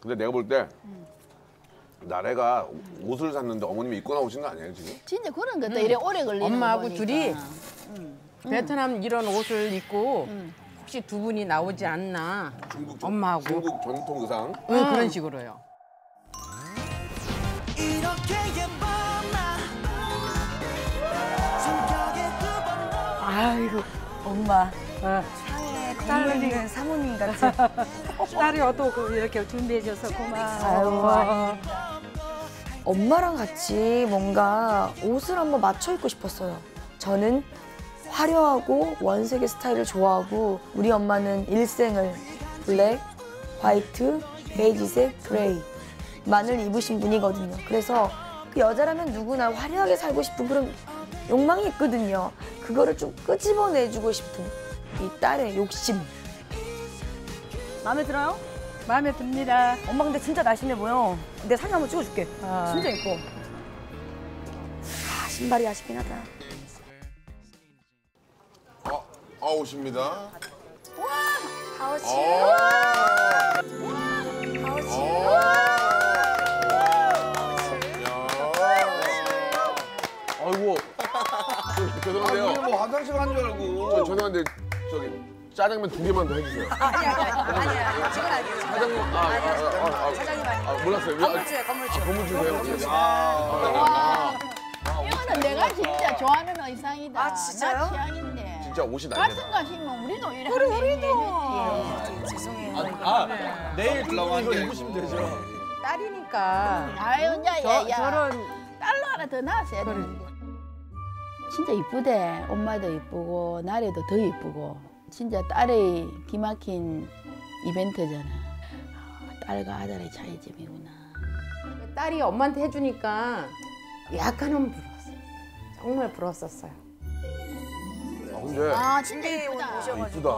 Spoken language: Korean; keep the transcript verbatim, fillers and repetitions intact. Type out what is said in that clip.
근데 내가 볼 때 음. 나래가 옷을 샀는데 어머님이 입고 나오신 거 아니에요 지금? 진짜 그런 것도 음. 이래 오래 걸리는 거니까. 엄마하고 거니까. 둘이 음. 베트남 이런 옷을 입고 음. 혹시 두 분이 나오지 않나. 중국, 전, 엄마하고. 중국 전통 의상. 응, 음. 그런 식으로요. 아이고 엄마. 어. 딸은 사모님 같이. 딸이 어도 이렇게 준비해줘서 고마워. 엄마랑 같이 뭔가 옷을 한번 맞춰 입고 싶었어요. 저는 화려하고 원색의 스타일을 좋아하고 우리 엄마는 일생을 블랙, 화이트, 베이지색, 그레이만을 입으신 분이거든요. 그래서 그 여자라면 누구나 화려하게 살고 싶은 그런 욕망이 있거든요. 그거를 좀 끄집어내주고 싶은. 이 딸의 욕심. 마음에 들어요? 마음에 듭니다. 엄마 근데 진짜 날씬해 보여. 내 사진 한번 찍어줄게. 아... 진짜 예뻐. 아, 신발이 아쉽긴 하다. 아, 아웃입니다. 와, 아웃이에요. 아웃이에요. 아웃이에요. 아이고. 죄송한데요. 아, 뭐 화장실 간 줄 알고. 저, 죄송한데. 저기 짜장면 두 개만 더 해주세요. 아니야, 아니야. 지금 아니에요. 짜장면, 아, 아니야. 짜장면 아니에요. 몰랐어요. 건물주예요, 건물주. 건물주 주세요. 아, 이거는 내가 진짜 좋아하는 의상이다. 아, 진짜요? 나 취향인데. 진짜 옷이 날개. 같은 거 하시면 우리도 이렇게. 그래, 우리도. 죄송해요. 아, 내일 이거 입으시면 되죠. 딸이니까. 아유, 야, 야, 야. 저런. 딸로 하나 더 낳았어야 되는데. 진짜 이쁘대. 엄마도 이쁘고 나래도 더 이쁘고 진짜 딸의 기막힌 이벤트잖아. 딸과 아들의 차이점이구나. 딸이 엄마한테 해주니까 약간은 부러웠어요. 정말 부러웠었어요. 아, 근데 아 진짜 이쁘다. 이쁘다.